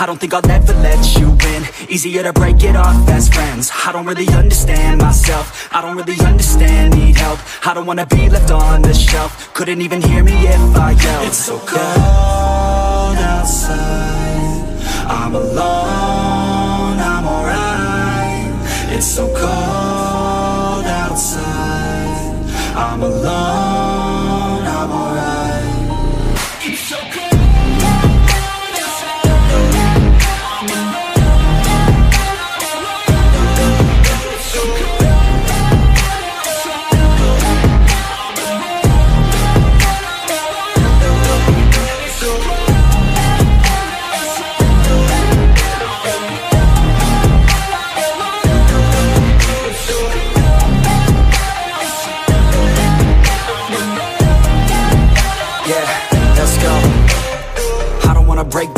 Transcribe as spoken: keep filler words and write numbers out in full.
I don't think I'll ever let you in. Easier to break it off best friends. I don't really understand myself. I don't really understand, need help. I don't wanna be left on the shelf. Couldn't even hear me if I yelled. It's so cold outside, I'm alone, I'm alright. It's so cold outside, I'm alone, I'm alright. It's so cold.